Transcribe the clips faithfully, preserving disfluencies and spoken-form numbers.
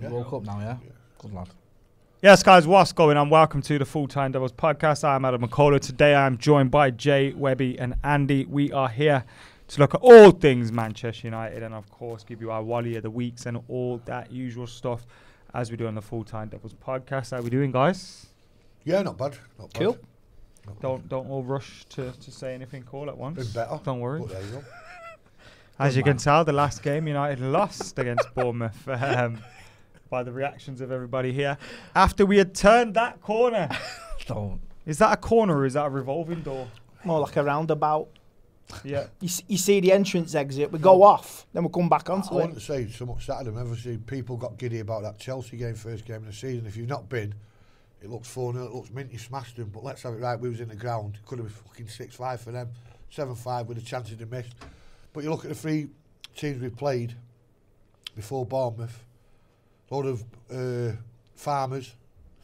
Yeah. World Cup now, yeah? yeah? Good lad. Yes, guys, what's going on? Welcome to the Full Time Devils Podcast. I'm Adam McCullough. Today I'm joined by Jay, Webby and Andy. We are here to look at all things Manchester United and, of course, give you our Wally of the Weeks and all that usual stuff as we do on the Full Time Devils Podcast. How are we doing, guys? Yeah, not bad. Not cool. Bad. Not don't bad. Don't all rush to, to say anything all at once. It's better. Don't worry. But there you go. As Good you man. can tell, the last game United lost against Bournemouth. Um, by the reactions of everybody here. After we had turned that corner. Don't. Is that a corner or is that a revolving door? More like a roundabout. Yeah. You, you see the entrance exit, we go off, then we come back onto I it. I want to say so much Saturday, obviously people got giddy about that Chelsea game, first game of the season. If you've not been, it looks four nil, it looks minty, smashed them, but let's have it right, we was in the ground. Could have been fucking six five for them, seven five with the chances they missed. But you look at the three teams we played before Bournemouth, load of uh, farmers,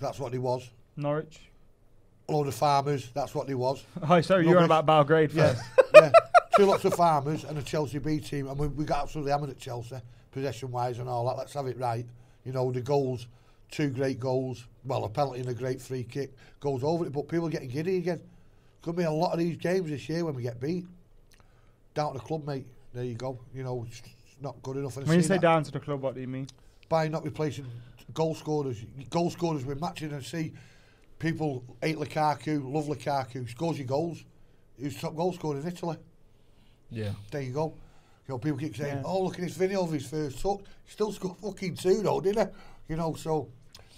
that's what they was. Norwich. Load of farmers, that's what they was. Oh, sorry, you were on about Belgrade first. Yeah, yeah. Two lots of farmers and a Chelsea B team. And we, we got absolutely hammered at Chelsea, possession-wise and all that. Let's have it right. You know, the goals, two great goals. Well, a penalty and a great free kick goes over it. But people are getting giddy again. Could be a lot of these games this year when we get beat. Down to the club, mate. There you go. You know, it's not good enough. And when you say that, down to the club, what do you mean? By not replacing goal scorers. Goal scorers we're matching and see people hate Lukaku, love Lukaku, scores your goals. He was top goal scorer in Italy. Yeah. There you go. You know, people keep saying, yeah. oh, look at his video of his first touch. He still scored fucking two though, didn't he? You know, so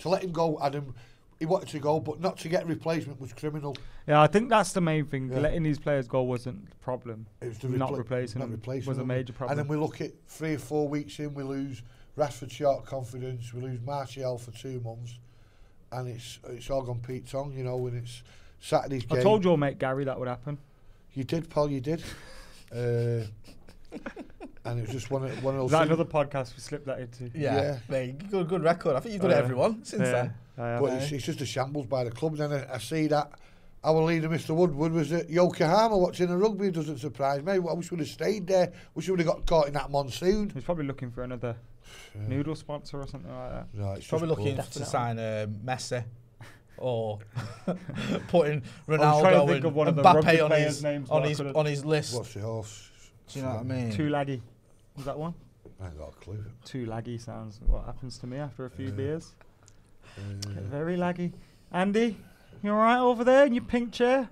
to let him go, Adam, he wanted to go, but not to get a replacement was criminal. Yeah, I think that's the main thing. Yeah. Letting these players go wasn't the problem. It was the repla not replacing not them replacing was them. a major problem. And then we look at three or four weeks in, we lose Rashford short confidence, we lose Martial for two months, and it's it's all gone Pete Tong, you know, and it's Saturday's game. I told your mate Gary that would happen. You did, Paul, you did. uh, and it was just one of, one of those... Is that another podcast we slipped that into? Yeah, yeah. Mate, good, good record. I think you've done uh, it everyone since yeah. then. Yeah, but yeah. It's, it's just a shambles by the club. Then I, I see that our leader, Mister Woodward, was at Yokohama watching the rugby. Doesn't surprise me. I wish we'd have stayed there. Wish we would have got caught in that monsoon. He's probably looking for another... Yeah. Noodle sponsor or something like that. No, it's probably looking to sign uh, Messi or putting Ronaldo and Mbappe on his names on his on his list. What's the horse? Do you know what I mean? Too laggy. Was that one? I ain't got a clue. Too laggy sounds. What happens to me after a few yeah. beers? Uh, Get very laggy. Andy, you all right over there in your pink chair?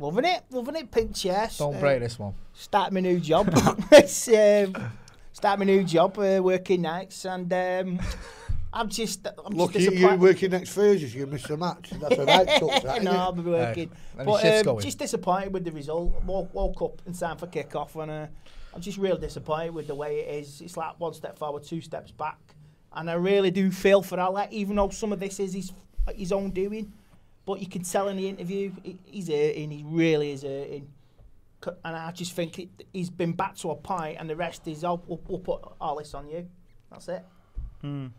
Loving it, loving it. Pink chair. Don't uh, break this one. Start my new job. It's, um, Start my new job, uh, working nights, and um, I'm just. I'm Look, just you, you're working next Thursday, so you missed a match. That's a right touch, that, No, I'll be working. Right. But um, just disappointed with the result. Woke, woke up in time for kick-off, and uh, I'm just real disappointed with the way it is. It's like one step forward, two steps back. And I really do feel for Alec, even though some of this is his, his own doing. But you can tell in the interview, he's hurting, he really is hurting. And I just think it, he's been back to a pint, and the rest is, oh, we'll, we'll put all this on you. That's it. Mm.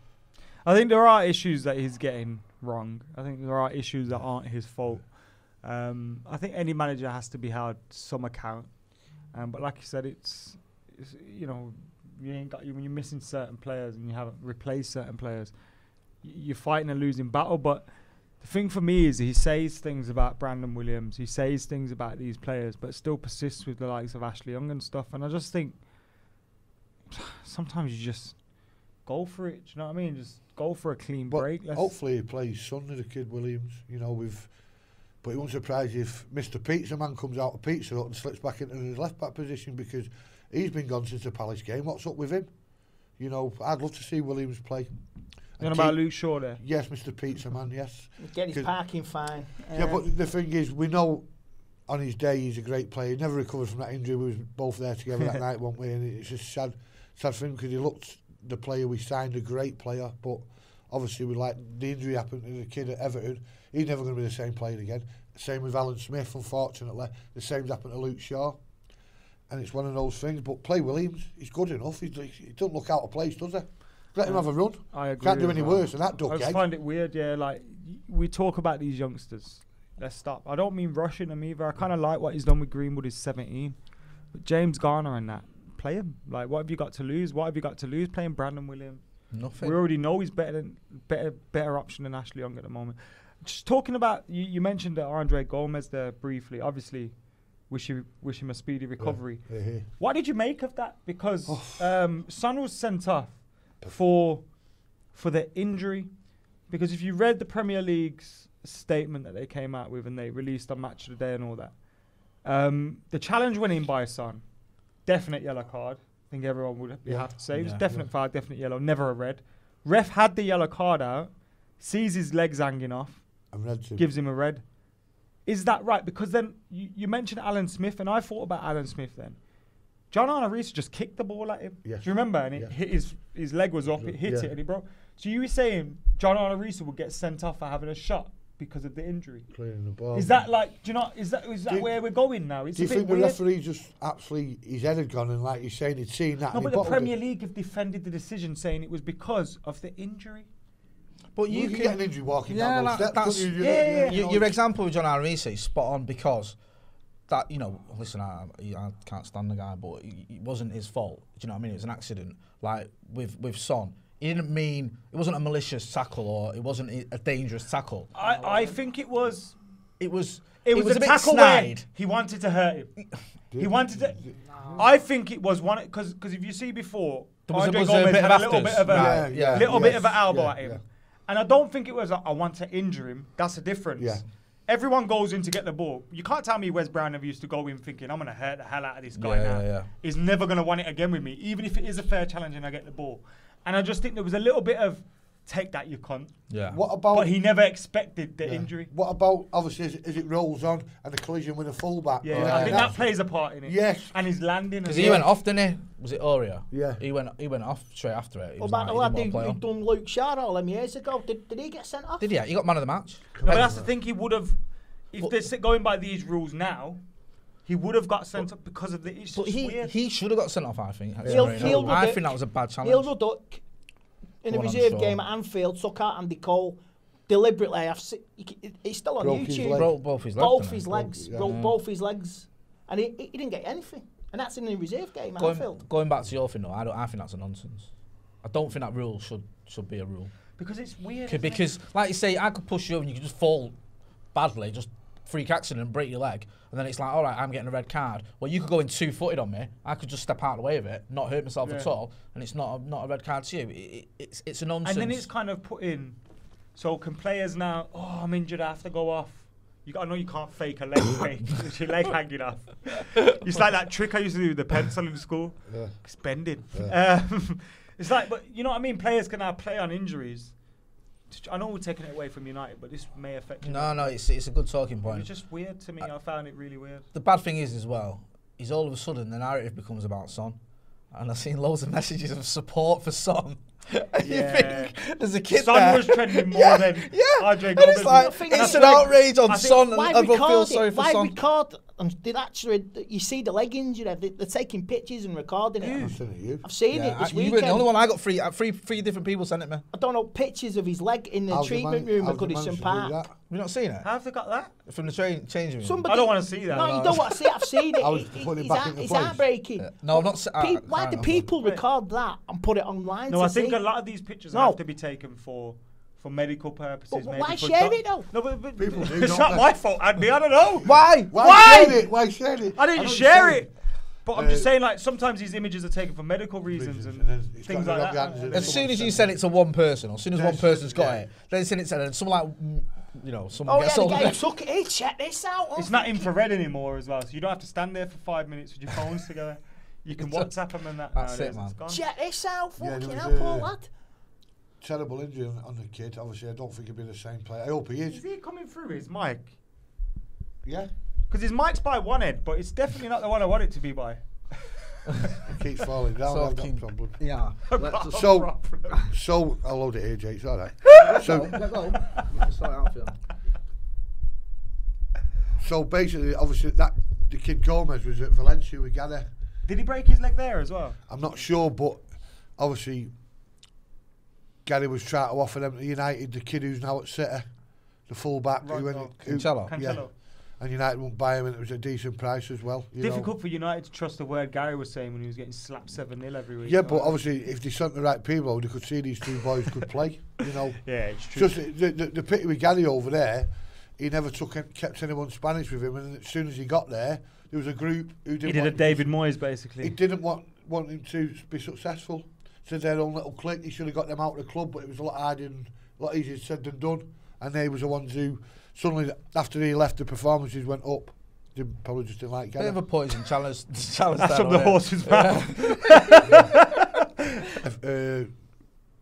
I think there are issues that he's getting wrong. I think there are issues that aren't his fault. Um, I think any manager has to be held some account. Um, but like you said, it's, it's you know, you ain't got, when you're missing certain players and you haven't replaced certain players, you're fighting a losing battle. But the thing for me is he says things about Brandon Williams, he says things about these players, but still persists with the likes of Ashley Young and stuff. And I just think sometimes you just go for it. Do you know what I mean? Just go for a clean but break. Let's hopefully he plays Sunday, the kid Williams. You know, we've. But it won't surprise you if Mister Pizza Man comes out of Pizza Hut and slips back into his left back position because he's been gone since the Palace game. What's up with him? You know, I'd love to see Williams play. You're about Luke Shaw there? Yes, Mister Pizza Man, yes. Get his parking fine. Uh, yeah, but the thing is, we know on his day he's a great player. He never recovered from that injury. We was both there together that night, weren't we? And it's just sad, sad for him because he looked the player we signed, a great player. But obviously, we like the injury happened to the kid at Everton. He's never going to be the same player again. Same with Alan Smith, unfortunately. The same's happened to Luke Shaw. And it's one of those things. But play Williams, he's good enough. He's, he doesn't look out of place, does he? Let him have a run. I agree. Can't do any worse than that duck egg. I just find it weird, yeah. Like, we talk about these youngsters. Let's stop. I don't mean rushing them either. I kind of like what he's done with Greenwood, is seventeen. But James Garner and that, play him. Like, what have you got to lose? What have you got to lose playing Brandon Williams? Nothing. We already know he's better than better better option than Ashley Young at the moment. Just talking about you, you mentioned Andre Gomez there briefly. Obviously, wish you wish him a speedy recovery. Yeah. Yeah, yeah. What did you make of that? Because oh. um, Son was sent off for for the injury. Because if you read the Premier League's statement that they came out with and they released on Match of the Day and all that, um, the challenge went in by Son. Definite yellow card. I think everyone would be yeah. happy to say. It was yeah, definite yeah. foul, definite yellow, never a red. Ref had the yellow card out, sees his legs hanging off, gives him a red. Is that right? Because then you, you mentioned Alan Smith, and I thought about Alan Smith then. John Arna Reese just kicked the ball at him. Yes. Do you remember? And it yeah. hit his, his leg was up, it hit yeah. it, and he broke. So you were saying John Arna Reese would get sent off for having a shot because of the injury. Clearing the ball. Is that like, do you know, is that, is that do where we're going now? It's do you think weird. The referee just absolutely, his head had gone and like you're saying, he'd seen that. No, but the Premier it. League have defended the decision saying it was because of the injury. But you, well, you can get an injury walking yeah, down those steps. That's, you, you, yeah, yeah, you, yeah. Your example with John Arna Reese is spot on because that, you know, listen, I, I can't stand the guy, but it wasn't his fault. Do you know what I mean? It was an accident. Like with, with Son. He didn't mean, it wasn't a malicious tackle or it wasn't a dangerous tackle. I, I think it was... It was It was, it was a, a tackle where he wanted to hurt him. He wanted to... No. I think it was one... Because if you see before, there was, Andre was Gomez a had a little bit of a right, yeah, little yes, bit of an elbow yeah, at him. Yeah. And I don't think it was like, I want to injure him. That's the difference. Yeah. Everyone goes in to get the ball. You can't tell me Wes Brown never used to go in thinking, I'm going to hurt the hell out of this guy yeah, now. Yeah, yeah. He's never going to want it again with me, even if it is a fair challenge and I get the ball. And I just think there was a little bit of, take that, you cunt. Yeah. What about, but he never expected the yeah. injury. What about, obviously, as, as it rolls on and the collision with a fullback? Yeah, yeah. yeah. I think that plays a part in it. Yes. And his landing. Because he well. went off, didn't he? Was it Oria? Yeah. He went He went off straight after it. He well, was man, like, well, he well, did, done Luke Shaw all them years ago. Did, did he get sent off? Did he? He got man of the match. No, but that's the thing, he would have, if they're going by these rules now, he would have got sent off because of the issue. But he, he should have got sent off, I think. He'll, he'll I think that was a bad challenge. He'll duck in Go a reserve on, game at Anfield, took out Andy Cole deliberately. I've seen, he, he's still on broke YouTube. His broke both his legs. Both his legs. Broke, yeah. broke both his legs. And he, he didn't get anything. And that's in a reserve game at going, Anfield. Going back to your thing, though, I, don't, I think that's a nonsense. I don't think that rule should should be a rule. Because it's weird. Because, it? like you say, I could push you over and you could just fall badly, just freak accident and break your leg, and then it's like, all right, I'm getting a red card. Well, you could go in two-footed on me. I could just step out of the way of it, not hurt myself yeah. at all, and it's not a, not a red card to you. It, it, it's it's a nonsense. And then it's kind of put in. So can players now? Oh, I'm injured. I have to go off. You got, I know you can't fake a leg fake. It's your leg hanging off. It's like that trick I used to do with the pencil in school. Yeah. It's bending. Yeah. Um, it's like, but you know what I mean. Players can now play on injuries. I know we're taking it away from United, but this may affect him. No, no, it's, it's a good talking point. It's just weird to me. I, I found it really weird. The bad thing is, as well, is all of a sudden the narrative becomes about Son. And I've seen loads of messages of support for Son. Yeah. You think there's a kid Son there. was trending more yeah, than yeah. Andre Gomez. It's, like, it's an like, outrage on Son, and everyone feels sorry for why Son. Why record? And did actually, you see the leg injury, they, they're taking pictures and recording it. I've seen it. I've seen yeah, it this I, you weekend. You were the only one. I got three, uh, three, three different people sent it me. I don't know, pictures of his leg in the how's treatment man, room at Goodison Park. We've not seen it? How have they got that? From the train changing room. Somebody, I don't want to see that. No, you don't want to see it. I've seen it. I was it, putting it, it back in It's heartbreaking. Yeah. No, I've not seen it. Why do people record that and put it online? No, I think a lot of these pictures have to be taken for... for medical purposes, but maybe. Why share it though? No, but, but people do. It's not my fault, Andy. I don't know. Why? Why? Why share it? Why share it? I didn't I share it. But uh, I'm just saying, like, sometimes these images are taken for medical reasons, reasons and, and things like that. As, as soon as you send it to one person, or as soon as yes, one person's got yeah. it, then send it to them. Someone like, you know, someone oh, gets yeah, over there. Took it. Hey, check this out. It's not infrared anymore as well, so you don't have to stand there for five minutes with your phones together. You can WhatsApp them and that. That's it, man. Check this out. Fucking hell, poor lad. Terrible injury on, on the kid. Obviously, I don't think he'll be the same player. I hope he is. Is he coming through his mic? Yeah. Because his mic's by one end, but it's definitely not the one I want it to be by. It keeps falling down. So I've got a problem. Yeah. Let's, so, so I'll load it here, Jake. It's all right. So, let go. Let's start out for you. So basically, obviously, that the kid Gomez was at Valencia. We gather. Did he break his leg there as well? I'm not sure, but obviously. Gary was trying to offer them to United, the kid who's now at City, the full back. Right, who went, oh, who, Cancelo. Cancelo. Yeah. and United won't buy him, and it was a decent price as well. You Difficult know. for United to trust the word Gary was saying when he was getting slapped seven nil every week. Yeah, but obviously if they sent the right people, they could see these two boys could play, you know. Yeah, it's true. Just the, the, the pity with Gary over there, he never took him, kept anyone Spanish with him, and as soon as he got there, there was a group who didn't He did want a David Moyes, basically. He didn't want, want him to be successful. To their own little clique, he should have got them out of the club, but it was a lot harder and a lot easier said than done. And they was the ones who suddenly, after he left, the performances went up. They probably just didn't like Gary. Bit of a poison challenge. challenge That's from the horse's mouth. I've uh,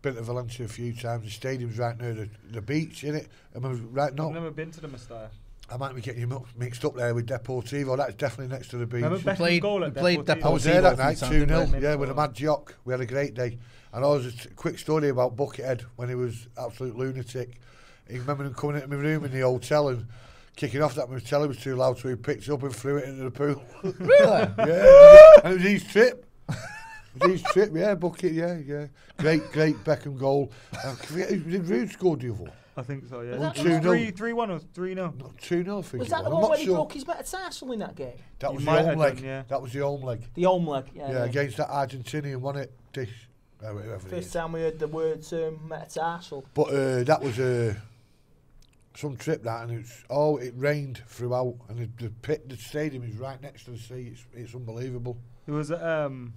been to Valencia a few times. The stadium's right near the, the beach, isn't it? I mean, right now, I've never been to the Mestalla. I might be getting you mixed up there with Deportivo. That's definitely next to the beach. Remember played, goal at played Deportivo. I was there that night, two nil. Yeah, with a mad jock. We had a great day. And I was a quick story about Buckethead when he was absolute lunatic. He remember him coming into my room in the hotel and kicking off that my telly was too loud, so he picked it up and threw it into the pool. Really? Yeah. And it was his trip. It was his trip, yeah, Bucket, yeah, yeah. Great, great Beckham goal. And did Rude score the other? I think so, yeah. three one or three nil? two nil for you. Was that the one where he broke his metatarsal in that game? That was the home leg. That was the home leg. The home leg, yeah. Yeah, against that Argentinian, wasn't it? Dish. First time we heard the word um, metatarsal. But uh, that was a... Uh, some trip that, and it's oh it rained throughout, and the, the pit, the stadium is right next to the sea. It's it's unbelievable. There was um,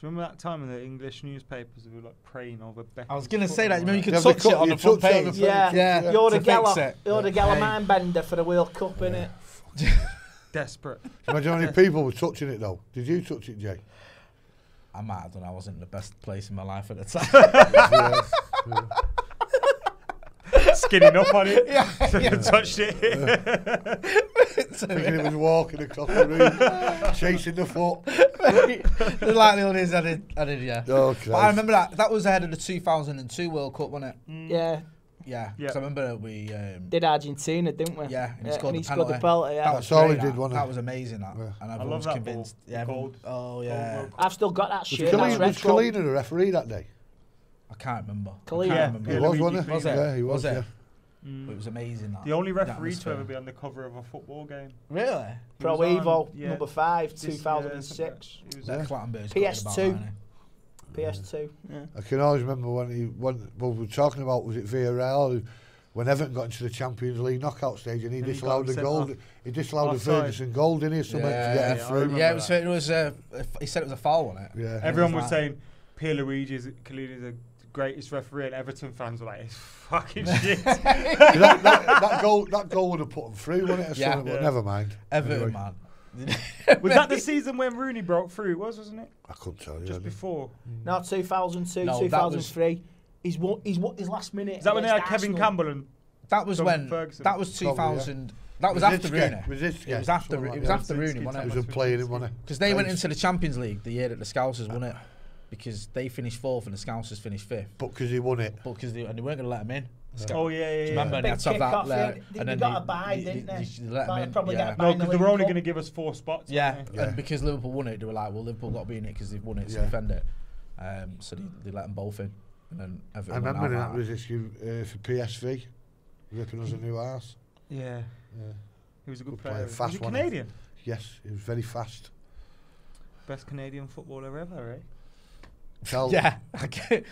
do you remember that time in the English newspapers we were like praying over Beckham's? I was gonna say that. You know, you could yeah, touch, touch it on the front page. Yeah, yeah. yeah. You're the gala, you're the gala mind bender for the World Cup, yeah. innit? Desperate. Imagine how many people were touching it though. Did you touch it, Jay? I might have done. I wasn't in the best place in my life at the time. yes, yeah. Skinning up on it, yeah, so yeah. touched it. Yeah. Thinking he was walking across the room, chasing the foot. The likelihood is I did, I did, yeah. Oh, but I remember that that was ahead of the two thousand two World Cup, wasn't it? Mm. Yeah. Yeah, because yeah. I remember we um, did Argentina, didn't we? Yeah, and he yeah, scored, and the, he scored the penalty. Yeah. That was all he did, wasn't it? That was amazing. That, yeah. and I love that convinced. Ball. Yeah, gold. Oh yeah, gold. I've still got that shirt. Was Kalina the referee that day? I can't remember. Kalina. Yeah. Remember. He was, wasn't he? Was it? Yeah, he was. was it? Yeah. Mm. It was amazing. That, the only referee to ever be on the cover of a football game. Really? Pro Evo yeah. number five, this, two thousand six. Yeah, P S two. P S two. Yeah. I can always remember when he when well, we were talking about was it Villarreal when Everton got into the Champions League knockout stage and he and disallowed he the goal. Off. He disallowed the Ferguson goal, didn't he? Something yeah, to get yeah, through. Yeah, it was. It was uh, he said it was a foul, wasn't it? Yeah. Everyone was, was saying. Pierluigi's Kalini's the greatest referee, and Everton fans were like, "It's fucking shit." that, that, that goal, that goal would have put them through, wouldn't it? Yeah. yeah. But never mind. Everton, anyway. man. Was that the season when Rooney broke through? It was, wasn't it? I couldn't tell you. Just before. Mm. No, two thousand two, no, two thousand three. He's won. He's won his last minute. Is that when they had Arsenal? Kevin Campbell and that was Tom when Ferguson. That was two thousand. That was after Rooney. It was after. It was after Rooney, wasn't it? It was a player, wasn't it? Because they went into the Champions League the year that the Scousers won it. Because they finished fourth and the Scousers finished fifth. But because he won it. But because they, and they weren't going to let him in. Yeah. Oh, yeah, yeah, yeah. Remember, they had to have that. Like, they, and they got a bye, didn't they? They, they let him in. Probably yeah. No, because they were only going to give us four spots. Yeah. yeah, and because Liverpool won it, they were like, well, Liverpool got to be in it because they've won it, so yeah. defend it. Um, so they, they let them both in. And then everyone I remember that was issue uh, for P S V, ripping us a new arse. Yeah. yeah. He was a good, good player. player. Fast was he Canadian? One. Yes, he was very fast. Best Canadian footballer ever, eh? Carl yeah, I can't,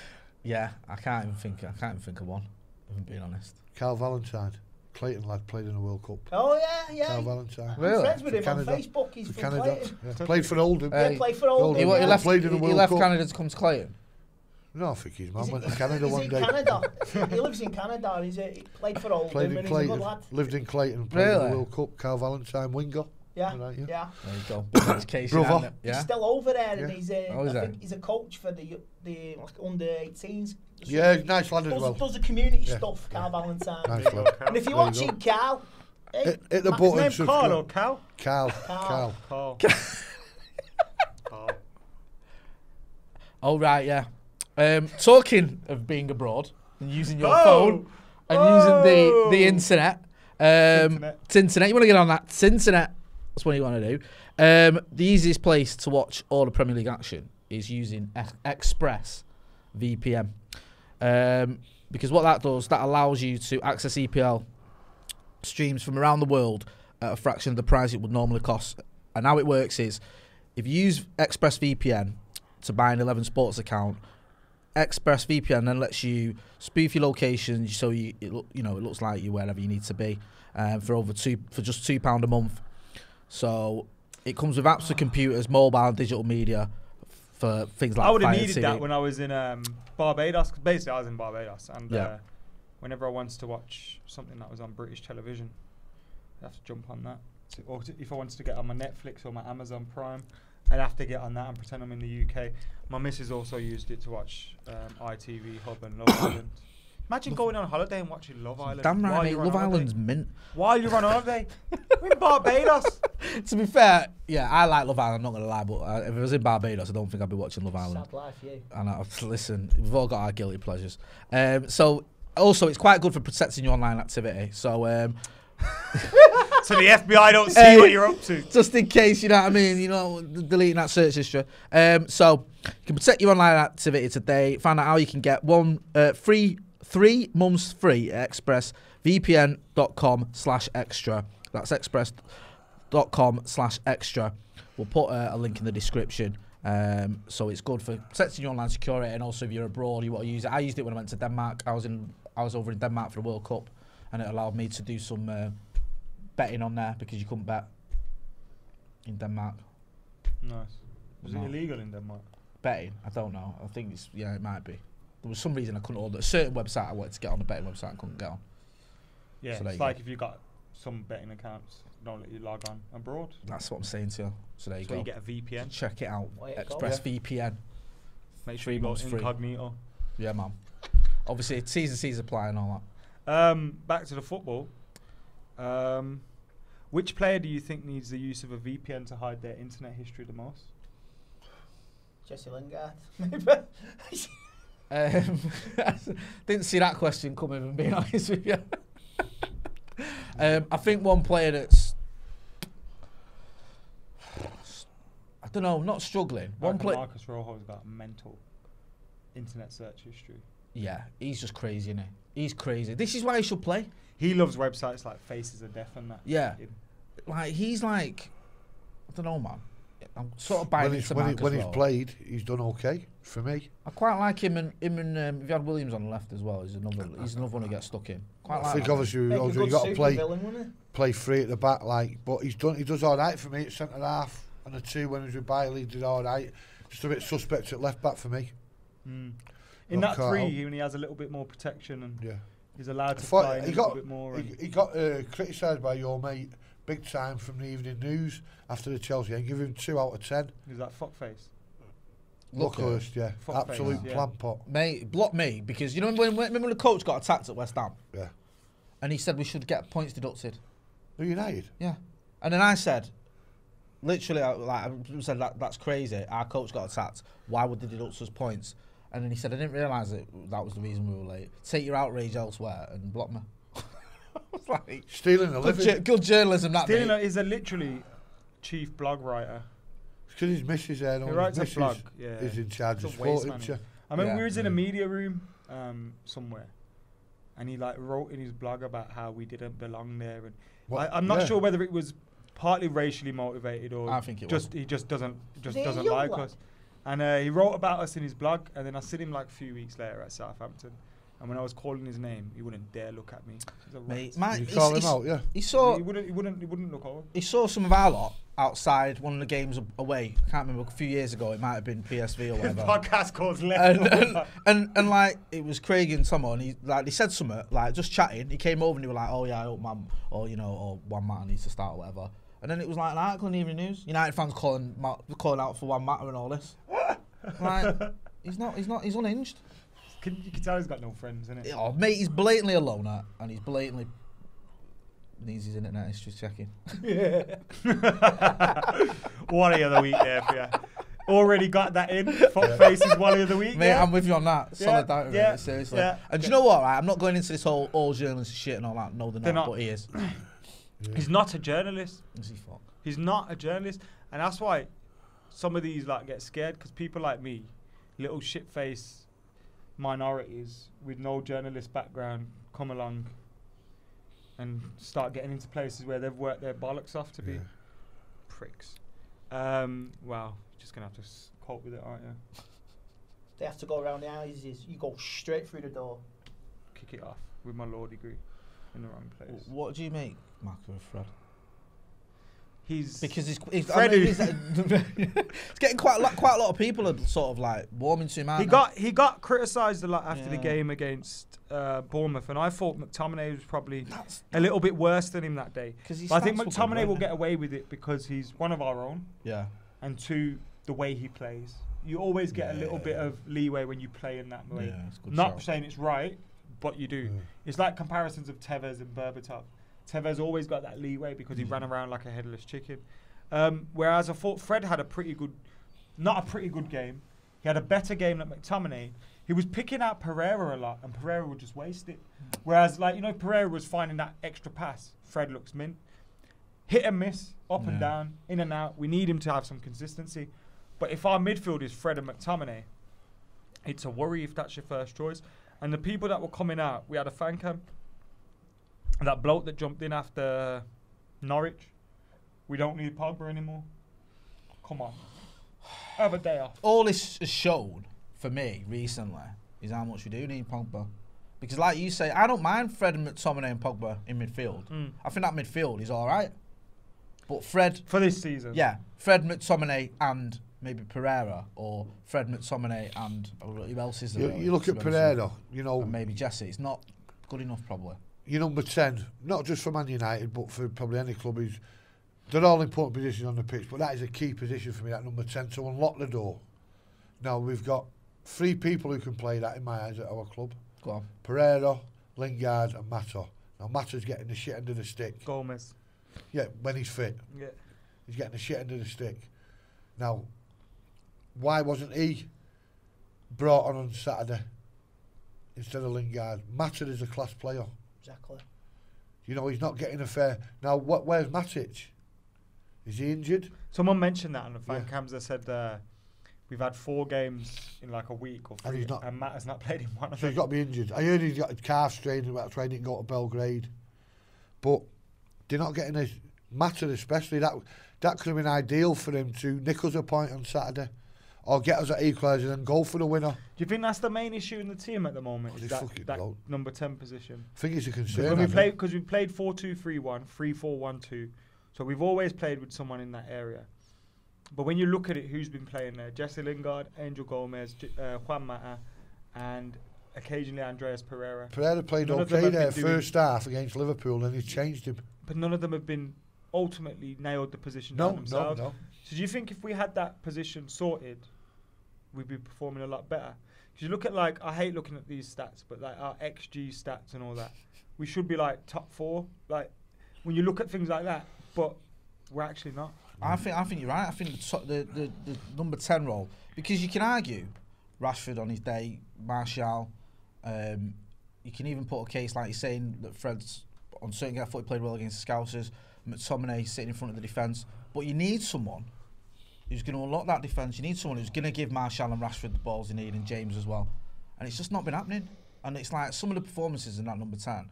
yeah, I can't even think. I can't even think of one. If I'm being honest. Carl Valentine, Clayton lad, played in the World Cup. Oh yeah, yeah. Carl Valentine. Really? I'm friends with for him Canada. on Facebook. He's for from Canada. Yeah. Played for Oldham. Uh, yeah, played for Oldham. He, he, he left. He, he left Cup. Canada to come to Clayton. No, I think his mum went to Canada one day. He's in Canada. He lives in Canada. He's a, he played for Oldham. Played in and Clayton. He's a good lad. Lived in Clayton. Played really? in the World Cup. Carl Valentine, winger. Yeah, right, yeah, yeah. There you go. It's Casey, yeah. He's still over there, yeah. and he's a, oh, I think he's a coach for the the like, under eighteens. Yeah, so nice lad as well. Does the community yeah. stuff, Carl yeah. Valentine. Nice lad. And if you're there watching, you Carl, hey, hit, hit the button. His name's Carl or Cal? Carl. Carl. Carl. Carl. Oh right, yeah. Um, talking of being abroad and using your oh. phone and oh. using the the internet, um, internet. Tinternet. You want to get on that Tinternet? That's what you want to do. Um, the easiest place to watch all the Premier League action is using e Express V P N. Um, because what that does, that allows you to access E P L streams from around the world at a fraction of the price it would normally cost. And how it works is, if you use Express V P N to buy an eleven Sports account, Express V P N then lets you spoof your location, so you it look, you know it looks like you're wherever you need to be, um, for over two for just two pound a month. So it comes with apps for computers, mobile, digital media, for things like. I would have needed T V. That when I was in um, Barbados. Cause basically, I was in Barbados, and yeah. uh, whenever I wanted to watch something that was on British television, I'd have to jump on that. So, or if I wanted to get on my Netflix or my Amazon Prime, I'd have to get on that and pretend I'm in the U K. My missus also used it to watch um, I T V Hub and Love Island. Imagine Love going on holiday and watching Love Island. Damn right, mate. Love Island's mint. While you're on holiday. We're in Barbados. To be fair, yeah, I like Love Island, I'm not going to lie, but uh, if it was in Barbados, I don't think I'd be watching Love Island. Sad life, yeah. And I, listen, we've all got our guilty pleasures. Um, so, also, it's quite good for protecting your online activity. So, um... so the F B I don't see hey, what you're up to. Just in case, you know what I mean? You know, deleting that search history. Um, so you can protect your online activity today. Find out how you can get one uh, free, three months free at express v p n dot com slash extra. That's express dot com slash extra. We'll put uh, a link in the description. Um, so it's good for protecting your online security, and also if you're abroad, you want to use it. I used it when I went to Denmark. I was in, I was over in Denmark for the World Cup, and it allowed me to do some. Uh, betting on there, because you couldn't bet in Denmark. Nice. Was no. it illegal in Denmark? Betting? I don't know. I think it's, yeah, it might be. There was some reason I couldn't order. A certain website I wanted to get on, the betting website I couldn't get on. Yeah, so it's like go. If you got some betting accounts, don't let you log on abroad. That's what I'm saying to you. So there you so go. You get a V P N. Check it out. It Express yeah. V P N. Make sure Three you go incognito. Free. Yeah, man. Obviously, T's and C's apply and all that. Um, back to the football. Um, which player do you think needs the use of a V P N to hide their internet history the most? Jesse Lingard. um, didn't see that question coming, if being honest with you. um, I think one player that's, I don't know, not struggling. One player. Marcus Rojo's got mental internet search history. Yeah, he's just crazy, isn't he? He's crazy. This is why he should play. He loves websites like Faces of Death and that. Yeah. Like, he's like, I don't know, man. I'm sort of buying into Marcus Rojo. When he's played, he's done okay for me. I quite like him, and him and um, if you had Williams on the left as well, he's another he's another one who gets stuck in. Quite I like think that. Obviously you've got to play villain, play free at the back, like, but he's done he does all right for me at centre half, and the two when he was with Bailey did all right. Just a bit suspect at left back for me. Mm. In that three, when he has a little bit more protection and yeah. he's allowed to fly a little bit more. He, he got uh, criticised by your mate big time from the Evening News after the Chelsea game. Give him two out of ten. Is that fuckface? Luckhurst, yeah. Fuck Absolute yeah. plan pot. Mate, block me, because you know when, when, when the coach got attacked at West Ham? Yeah. And he said we should get points deducted. The United? Yeah. And then I said, literally, I, like, I said, that, that's crazy. Our coach got attacked. Why would they deduct us points? And then he said, I didn't realise that that was the reason we were late. Take your outrage elsewhere and block me. I was like... Stealing a living. Good, good journalism, that, Stealing mate. Is a literally chief blog writer. It's because his missus there. He writes a blog, yeah. He's in charge of sport, isn't she? I mean, yeah. we was in a media room um, somewhere, and he like wrote in his blog about how we didn't belong there. And like, I'm not yeah. sure whether it was partly racially motivated or... I think it just, was. He just doesn't, just doesn't like what? us. And uh, he wrote about us in his blog, and then I seen him like a few weeks later at Southampton. And when I was calling his name, he wouldn't dare look at me. Mate, Mike, you call him out, yeah. He saw. He wouldn't. He wouldn't. He wouldn't look over. He saw some of our lot outside one of the games away. I can't remember. A few years ago, it might have been P S V or whatever. Podcast calls left. And and, and, and and like it was Craig and someone. He like they said something like just chatting. He came over and he was like, "Oh yeah, I hope man, or you know, or one man needs to start or whatever." And then it was like an article in the Evening News. United fans calling calling out for one matter and all this. Like, he's not, he's not, he's unhinged. Can, you can tell he's got no friends, innit? Oh, mate, he's blatantly a loner, and he's blatantly needs his internet history checking. Yeah. Wally of the week there for you. Already got that in. Fuck faces, Wally of the week. Mate, yeah. I'm with you on that. Solid doubt of it, seriously. Yeah. And do you know what? Right? I'm not going into this whole all journalist shit and all that. No, they're, they're not, not, but he is. Yeah. He's not a journalist. Is he fuck? He's not a journalist, and that's why. Some of these like get scared because people like me, little shit-faced minorities with no journalist background, come along and start getting into places where they've worked their bollocks off to yeah. be pricks. Um, wow, just gonna have to s- cope with it, aren't you? They have to go around the houses. You go straight through the door. Kick it off with my law degree in the wrong place. W- what do you make, Marco, of Fred? He's because he's, he's, I mean, he's it's getting quite a lot, quite a lot of people are sort of like warming to him. He now. got he got criticised a lot after yeah. the game against uh, Bournemouth, and I thought McTominay was probably That's a little bit worse than him that day. I think McTominay will get away with it because he's one of our own. Yeah, and two, the way he plays, you always get yeah, a little yeah, bit yeah. of leeway when you play in that way. Yeah, Not shout. saying it's right, but you do. Yeah. It's like comparisons of Tevez and Berbatov. Tevez always got that leeway because he yeah. ran around like a headless chicken. Um, whereas I thought Fred had a pretty good, not a pretty good game. He had a better game than McTominay. He was picking out Pereira a lot and Pereira would just waste it. Whereas, like, you know, Pereira was finding that extra pass. Fred looks mint. Hit and miss, up yeah. and down, in and out. We need him to have some consistency. But if our midfield is Fred and McTominay, it's a worry if that's your first choice. And the people that were coming out, we had a fan camp. That bloke that jumped in after Norwich, we don't need Pogba anymore. Come on, have a day off. All this has shown for me recently is how much we do need Pogba, because like you say, I don't mind Fred and McTominay and Pogba in midfield. Mm. I think that midfield is all right, but Fred for this season, yeah, Fred McTominay and maybe Pereira, or Fred McTominay and who else is there? You, you look at Pereira, you know, and maybe Jesse. It's not good enough, probably. Your number ten, not just for Man United, but for probably any club, is they're all important positions on the pitch, but that is a key position for me, that number ten, to unlock the door. Now, we've got three people who can play that, in my eyes, at our club. Go on. Pereira, Lingard and Matto. Now, Matto's getting the shit end of the stick. Gomez. Yeah, when he's fit. Yeah. He's getting the shit end of the stick. Now, why wasn't he brought on on Saturday instead of Lingard? Matto is a class player. Exactly. You know, he's not getting a fair... Now, what? where's Matic? Is he injured? Someone mentioned that on the fan yeah. cams. They said uh, we've had four games in like a week or three, and, not, and Matt has not played in one of so them. So he's got to be injured. I heard he's got a calf strain and that's why he didn't go to Belgrade. But they're not getting a... Matter especially, that that could have been ideal for him to nick us a point on Saturday or get us at equaliser and go for the winner. Do you think that's the main issue in the team at the moment? Is that that bloke. number ten position? I think it's a concern. Because we, we played four two three one, three four one two, so we've always played with someone in that area. But when you look at it, who's been playing there? Jesse Lingard, Angel Gomez, uh, Juan Mata, and occasionally Andreas Pereira. Pereira played none okay there first half against Liverpool and he changed him. But none of them have been ultimately nailed the position no, down themselves. No, no, no. So do you think if we had that position sorted, we'd be performing a lot better? Because you look at, like, I hate looking at these stats, but like our X G stats and all that, we should be like top four. Like when you look at things like that, but we're actually not. I think I think you're right. I think the top, the, the the number ten role, because you can argue Rashford on his day, Martial. Um, you can even put a case like you're saying that Fred's on certain. I thought he played well against the Scousers. McTominay sitting in front of the defence, but you need someone who's going to unlock that defence. You need someone who's going to give Martial and Rashford the balls they need, and James as well. And it's just not been happening. And it's like some of the performances in that number ten,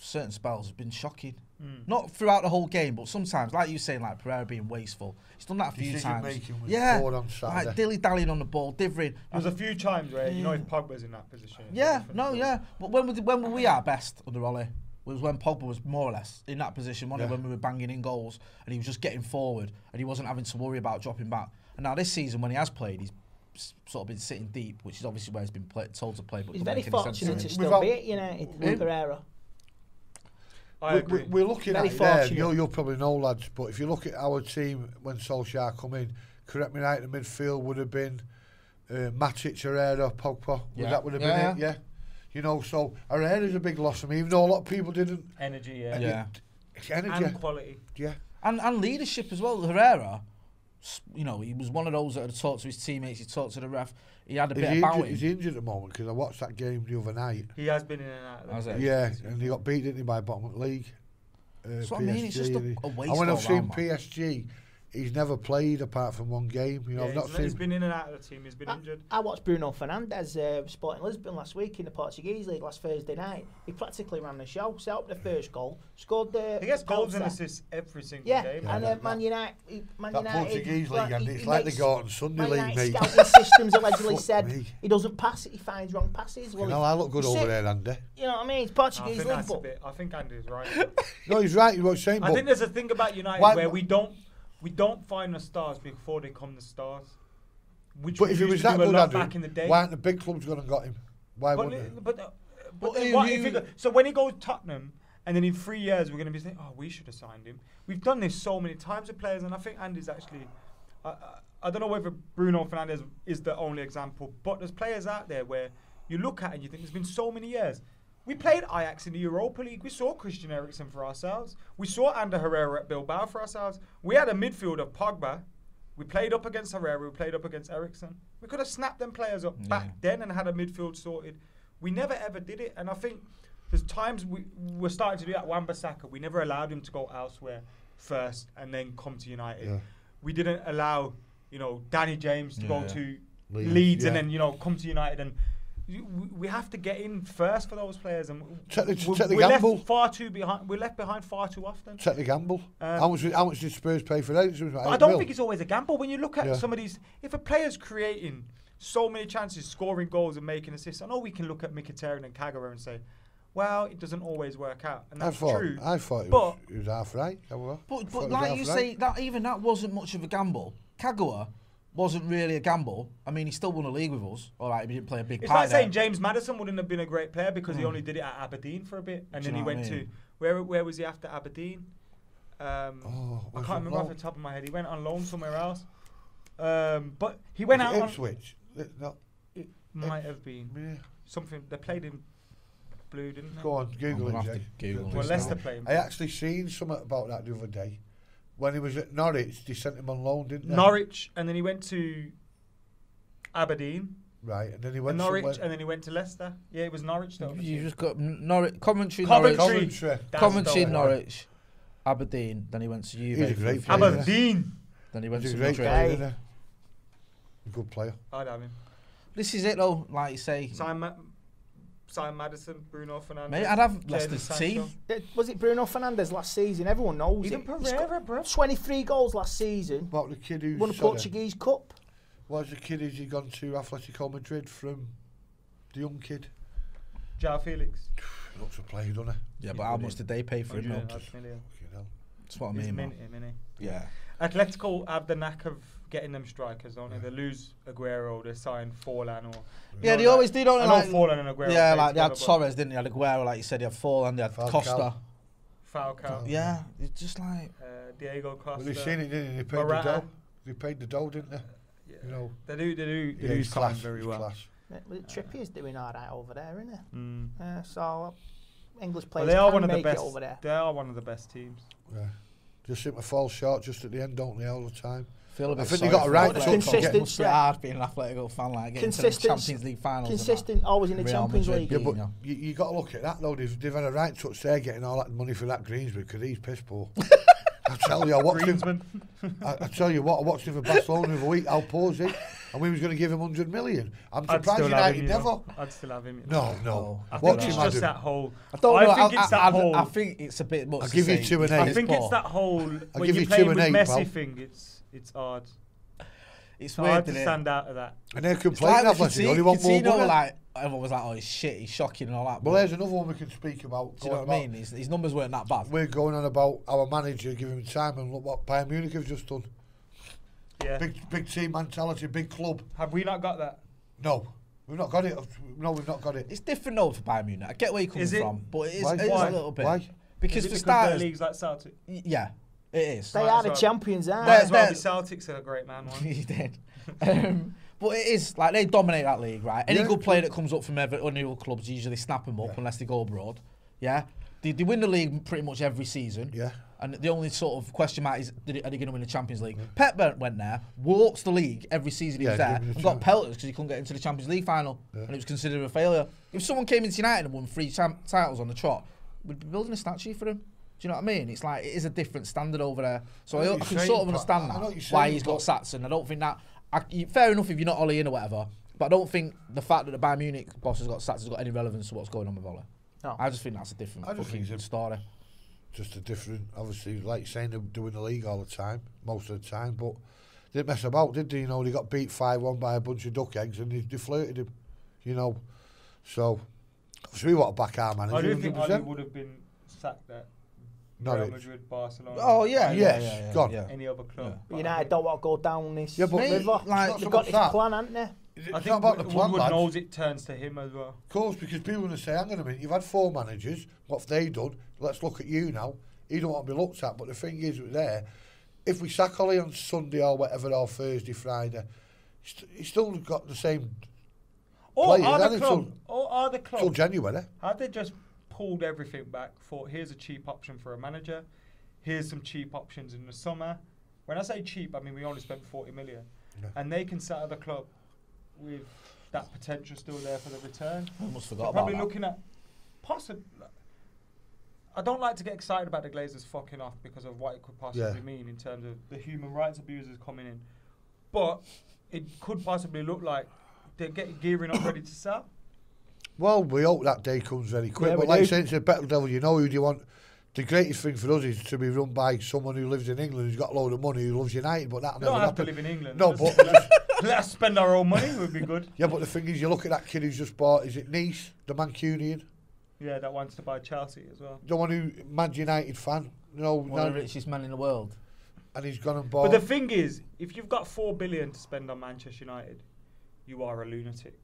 certain spells have been shocking. Mm. Not throughout the whole game, but sometimes, like you were saying, like Pereira being wasteful. He's done that a few times. Yeah, on like dilly-dallying on the ball, divvying. There's a few times where, yeah. you know, if Pogba's in that position. Yeah, no, yeah. But when were, the, when were we at our best under Ollie? Was when Pogba was more or less in that position, wasn't yeah. it, when we were banging in goals and he was just getting forward and he wasn't having to worry about dropping back. And now this season, when he has played, he's sort of been sitting deep, which is obviously where he's been play- told to play. But he's very fortunate to still Without be at United with Pereira. I agree. We're, we're looking very at fortunate. It there. You'll, you'll probably know, lads, but if you look at our team when Solskjaer come in, correct me right, the midfield would have been uh, Matic, Herrera, Pogba. Yeah. That would have yeah. been it, yeah? You know, so Herrera's a big loss for me, even though a lot of people didn't. Energy, yeah. yeah. It's energy. And quality. Yeah. And and leadership as well. Herrera, you know, he was one of those that had talked to his teammates, he talked to the ref, he had a is bit about injured, him. He's injured at the moment, because I watched that game the other night. He has been in and out of that. Yeah, and he got beat, didn't he, by bottom of the league. Uh, That's P S G, what I mean, it's just a, a waste all round. And when I've seen P S G he's never played apart from one game. You know, yeah, I've not he's, seen he's been in and out of the team. He's been I, injured. I watched Bruno Fernandes uh, Sporting Lisbon last week in the Portuguese league last Thursday night. He practically ran the show, set up the first goal, scored the. He gets goals and assists every single yeah. game. Yeah, and uh, Man United, Man United, that Portuguese league, and it's like the Gorton Sunday league, mate. Scouting systems allegedly said me. he doesn't pass it. He finds wrong passes. Well, you know, I look good over there, Andy. You know what I mean? It's Portuguese league, but I think Andy's right. No, he's right. He's what saying. I think there's a thing about United where we don't. We don't find the stars before they come the stars. Which but if it was that good, Andrew, back in the day. Why aren't the big clubs gone and got him? Why but wouldn't they? But, uh, but, but what if he go, so when he goes to Tottenham, and then in three years we're going to be saying, oh, we should have signed him. We've done this so many times with players, and I think Andy's actually... Uh, I don't know whether Bruno Fernandes is the only example, but there's players out there where you look at it and you think there's been so many years. We played Ajax in the Europa League. We saw Christian Eriksen for ourselves. We saw Ander Herrera at Bilbao for ourselves. We had a midfield of Pogba. We played up against Herrera. We played up against Eriksen. We could have snapped them players up yeah. back then and had a midfield sorted. We never ever did it. And I think there's times we were starting to do that. Wan-Bissaka, we never allowed him to go elsewhere first and then come to United. Yeah. We didn't allow, you know, Danny James to yeah, go yeah. to Leeds, Leeds yeah. and then, you know, come to United and... We have to get in first for those players, and take the, we're, take the we're gamble. Left far too behind. We're left behind far too often. Take the gamble. Um, how much? How much did Spurs pay for that? I don't mil. think it's always a gamble when you look at yeah. some of these. If a player's creating so many chances, scoring goals and making assists, I know we can look at Mkhitaryan and Kagawa and say, "Well, it doesn't always work out," and that's I thought, true. I thought it was, it was half right. But but, but like you right. say, that even that wasn't much of a gamble. Kagawa. Wasn't really a gamble. I mean, he still won a league with us. All right, he didn't play a big it's part. It's like saying James Maddison wouldn't have been a great player because mm. he only did it at Aberdeen for a bit, and do then he went I mean? to where? Where was he after Aberdeen? Um, oh, I can't remember off the top of my head. He went on loan somewhere else, um, but he went was out. It on Ipswich. No. It might Ips have been yeah. something they played in blue, didn't they? Go on, Google it. Jay. Google well, Leicester playing. I actually seen something about that the other day. When he was at Norwich, they sent him on loan, didn't they? Norwich, and then he went to Aberdeen. Right, and then he went to Norwich, somewhere. And then he went to Leicester. Yeah, it was Norwich, though. You just got Norwich, Coventry, Coventry, Norwich. Coventry, Coventry Norwich, right. Aberdeen, then he went to Juve. He's a great player. Aberdeen! Then he went He's to Madrid. A good player. I'd have him. This is it, though, like you say. Simon Simon Maddison, Bruno Fernandes. Mate, I'd have Leicester's team. Was it Bruno Fernandes last season? Everyone knows Even it. Pereira, bro. twenty-three goals last season. What, the kid who won a Portuguese Cup? Was the kid who's he gone to Atletico Madrid from? The young kid. Joao Felix. He looks a player, doesn't he? Yeah, but how much did they pay for him? That's what I mean, man. Yeah. Atletico have the knack of getting them strikers, don't they? Yeah. They lose Aguero, they sign Forlan or... Yeah, they always do, don't they? I know Forlan and Aguero. Yeah, like they had Torres, didn't they? They had Aguero, like you said, they had Forlan, they had Falcao. Costa. Falcao. Yeah, it's just like... Uh, Diego Costa. Well, they've seen it, didn't they? They paid Morata. the dough. They paid the dough, didn't they? Uh, yeah. You know. They do, they do, they yeah, do sign very well. Class. Well, Trippier's doing all right over there, isn't he? Mm. Uh, so, English players well, they are one of the best over there. They are one of the best teams. Yeah. Just seem to fall short just at the end, don't they, all the time? Feel a bit I think they got a right to consistent hard being an Atletico fan like getting to the Champions League finals. Consistent, always in the Real Champions League. Yeah, but you, know. you, you got to look at that though. They've, they've had a right touch there, getting all that money for that Greensman because he's piss poor. I tell you, I watched him. I, I tell you what, I watched him for Barcelona the other week. I'll pause it, and we was going to give him one hundred million. I'm I'd surprised United never. Know. I'd still have him. No, no. I think it's just that whole. I don't know. I think it's that whole. I think it's a bit much. I'll give you two and eight. I think it's that whole. I'll give you two and eight, Messi thing. It's. It's hard. It's hard weird, to it? stand out of that. And they're complaining about like it. Only want more money. Like, everyone was like, "Oh, he's shit, he's shocking," and all that. Well, there's another one we can speak about. Do you know what I mean? His, his numbers weren't that bad. We're going on about our manager giving him time, and look what Bayern Munich have just done. Yeah. Big, big team mentality, big club. Have we not got that? No, we've not got it. No, we've not got it. It's different though for Bayern Munich. I get where you're coming from, but it is, it is a little bit. Why? Because for starters, leagues like Celtic. Yeah. It is. They right, are the well. champions, aren't they? As well be Celtics are a great man, one. He did. Um, but it is, like, they dominate that league, right? Any yeah. good player that comes up from Everton or clubs usually snap them up yeah. unless they go abroad. Yeah? They, they win the league pretty much every season. Yeah. And the only sort of question mark is, are they going to win the Champions League? Yeah. Pep went there, walks the league every season he yeah, was there, and got pelters because he couldn't get into the Champions League final, yeah. and it was considered a failure. If someone came into United and won three champ titles on the trot, we'd be building a statue for him. Do you know what I mean? It's like, it is a different standard over there. So I, I, I can saying, sort of understand that, why he's got Satson. I don't think that, I, fair enough if you're not Ollie in or whatever, but I don't think the fact that the Bayern Munich boss has got Satson has got any relevance to what's going on with Ollie. No. I just think that's a different fucking a, story. Just a different, obviously, like saying they're doing the league all the time, most of the time, but they didn't mess about, did they? You know, they got beat five one by a bunch of duck eggs and they, they flirted him, you know. So, so we want to back our manager. I do think Ollie would have been sacked there. Norwich. Real Madrid, Barcelona. Oh yeah, yes, yeah, yeah, yeah, God. Yeah. Any other club? Yeah. United don't want to go down this yeah, but river. Like, they've so got this that. plan, haven't they? It's I think about the plan, Woodward knows it turns to him as well. Of course, because people are going to say, hang on a minute, you've had four managers, what have they done? Let's look at you now. You don't want to be looked at, but the thing is, there, if we sack Ollie on Sunday or whatever, or Thursday, Friday, he's still got the same or players. Are the club, or are the club, till January. Have they just pulled everything back, thought here's a cheap option for a manager, here's some cheap options in the summer. When I say cheap, I mean we only spent forty million. Yeah. And they can set up the club with that potential still there for the return. I almost forgot so about probably that. Looking at possibly, I don't like to get excited about the Glazers fucking off because of what it could possibly yeah. mean in terms of the human rights abusers coming in. But it could possibly look like they're getting gearing up ready to sell. Well, we hope that day comes very quick, yeah, but like saying it's a better devil, you know who do you want. The greatest thing for us is to be run by someone who lives in England, who's got a load of money, who loves United, but that never happened. You don't have to live in England. No, but... Let's, let us spend our own money, it would be good. Yeah, but the thing is, you look at that kid who's just bought, is it Nice, the Mancunian? Yeah, that wants to buy Chelsea as well. The one who, Man United fan. You know, one of the richest men in the world. And he's gone and bought... But the thing is, if you've got four billion to spend on Manchester United, you are a lunatic.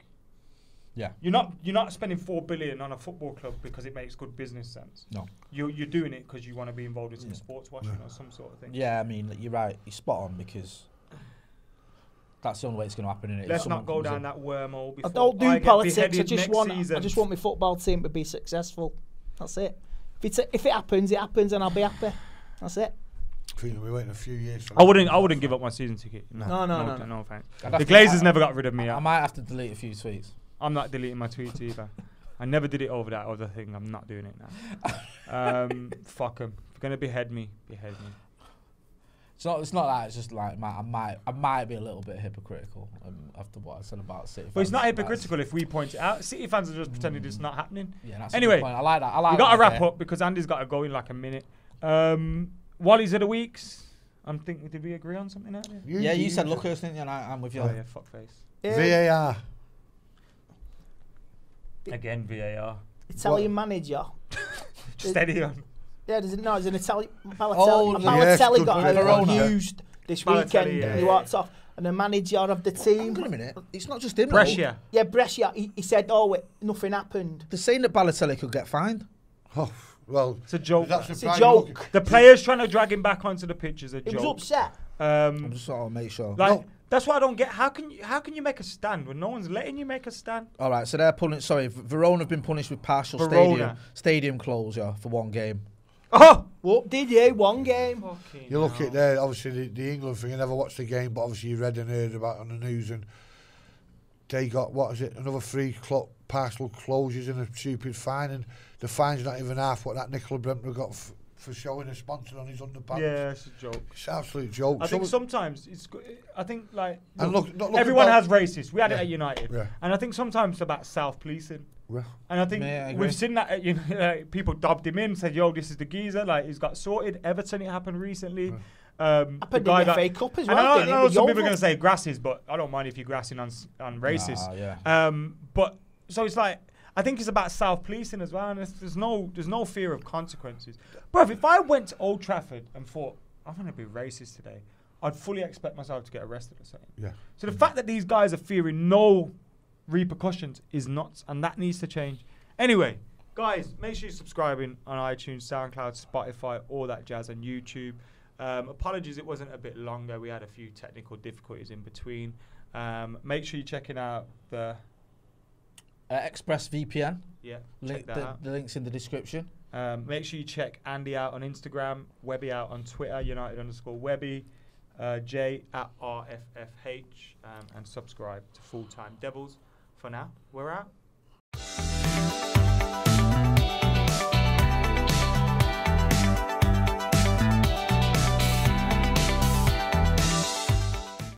Yeah, you're not you're not spending four billion on a football club because it makes good business sense. No, you're you're doing it because you want to be involved in some yeah. sports watching yeah. or some sort of thing. Yeah, I mean you're right, you're spot on because that's the only way it's going to happen. Innit? Let's not go down in. that wormhole. Before I don't do I politics. I just want season. I just want my football team to be successful. That's it. If it's a, if it happens, it happens, and I'll be happy. That's it. We're waiting a few years. I wouldn't. I wouldn't give up my season ticket. No, no, no, no, no, no thanks. The Glazers I, never got rid of me. I, I might have to delete a few tweets. I'm not deleting my tweets either. I never did it over that other thing. I'm not doing it now. um, fuck them. If you're going to behead me, behead me. It's not, it's not that. It's just like my, I might I might be a little bit hypocritical um, after what I said about City fans. But it's not hypocritical if we point it out. City fans are just pretending mm. it's not happening. Yeah, that's anyway, a good point. I like that. I like we got to wrap up because Andy's got to go in like a minute. Um, Wally's of the Weeks. I'm thinking, did we agree on something earlier? You, yeah, you, you said Lucas, didn't you? And I, I'm with you. Oh, yeah, fuck face. Yeah. V A R. Again, V A R. Italian what? Manager. Steady on. Yeah, there's, no, there's an Italian... Palatelli, oh, Palatelli yes, got abused this Palatelli, weekend yeah, and he walked yeah. off. And the manager of the team... Hang on a minute. It's not just him. Brescia. Though. Yeah, Brescia. He, he said, oh, it, nothing happened. They're saying that Palatelli could get fined. Oh, well... It's a joke. That's it's a joke. Look. The players trying to drag him back onto the pitch is a joke. He was upset. Um, I'm just trying to make sure. Like, no. That's what I don't get. How can you how can you make a stand when no one's letting you make a stand? All right, so they're pulling. Sorry, Verona have been punished with partial Verona. stadium stadium closure for one game. Oh, what did you? One game. Fucking you look no. at there. Obviously, the, the England thing. I never watched the game, but obviously you read and heard about it on the news, and they got what is it? Another three partial closures and a stupid fine, and the fine's not even half what that Nicola Brentner got. F for showing a sponsor on his underpants. Yeah, it's a joke. It's an absolute joke. I so think sometimes it's good. I think like and look, look, look everyone has racists. We had yeah. it at United. Yeah. And I think sometimes it's about self-policing. Yeah. And I think yeah, I we've seen that at, you know, like, people dubbed him in, said, yo, this is the geezer. Like, he's got sorted. Everton, it happened recently. Yeah. Um, I put the, the that, F A Cup as well. I know, I know some people are going to say grasses, but I don't mind if you're grassing on, on racists. Nah, yeah. um, but, so it's like, I think it's about self-policing as well, and there's no there's no fear of consequences. Bruv, if I went to Old Trafford and thought, I'm going to be racist today, I'd fully expect myself to get arrested or something. Yeah. So the mm-hmm. fact that these guys are fearing no repercussions is nuts, and that needs to change. Anyway, guys, make sure you're subscribing on iTunes, SoundCloud, Spotify, all that jazz, and YouTube. Um, apologies, it wasn't a bit longer. We had a few technical difficulties in between. Um, make sure you're checking out the... Uh, Express V P N. Yeah, check that the, out. The link's in the description. Um, make sure you check Andy out on Instagram, Webby out on Twitter, United underscore Webby, uh, J at R F F H, um, and subscribe to Full Time Devils. For now, we're out.